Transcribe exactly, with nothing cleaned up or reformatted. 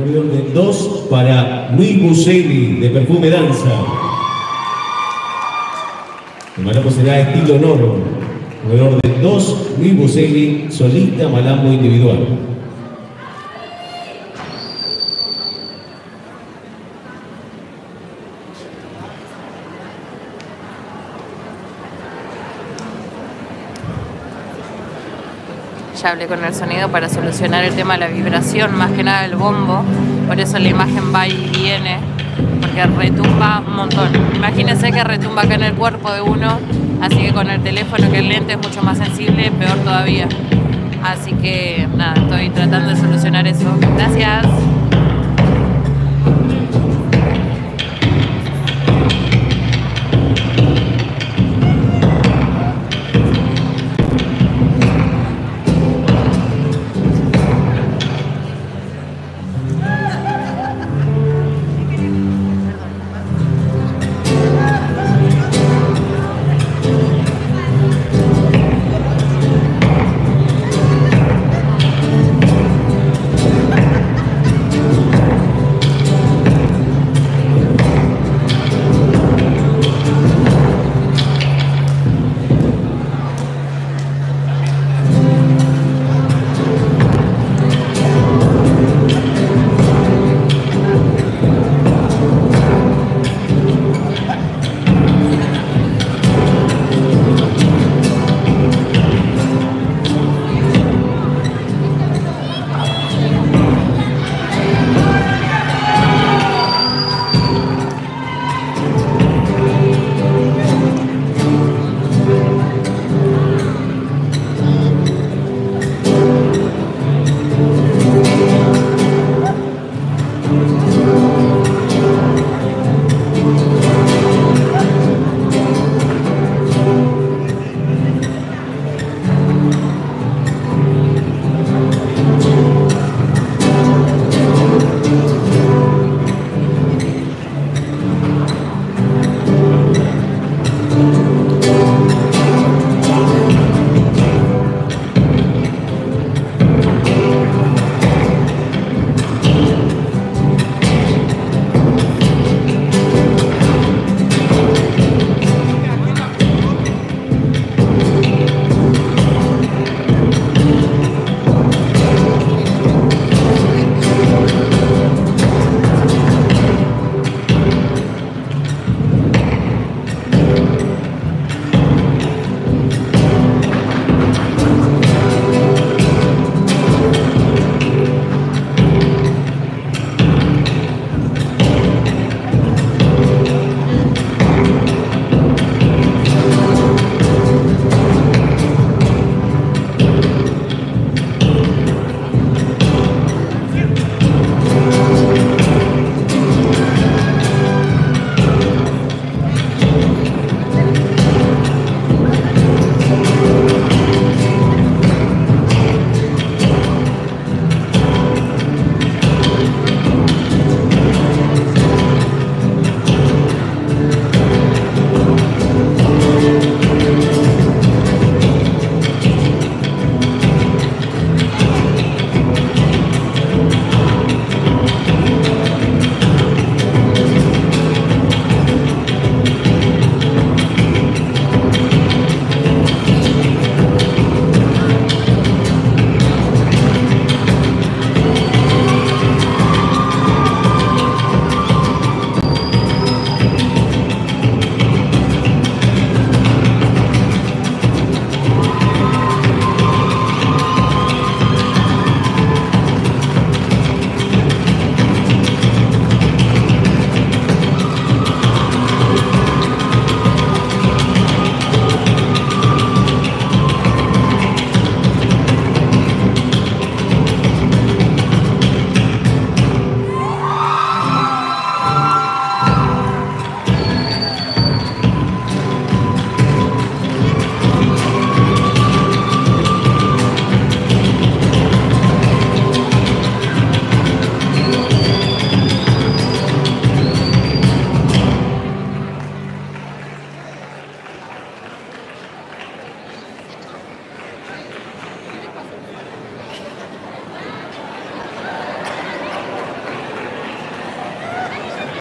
superior de dos para Luis Buselli de Perfume Danza. El Malambo será estilo Noro, superior de dos, Luis Buselli, solista, Malambo individual. Ya hablé con el sonido para solucionar el tema de la vibración, más que nada del bombo, por eso la imagen va y viene, porque retumba un montón. Imagínense que retumba acá en el cuerpo de uno, así que con el teléfono, que el lente es mucho más sensible, peor todavía. Así que nada, estoy tratando de solucionar eso. Gracias.